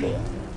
Yeah.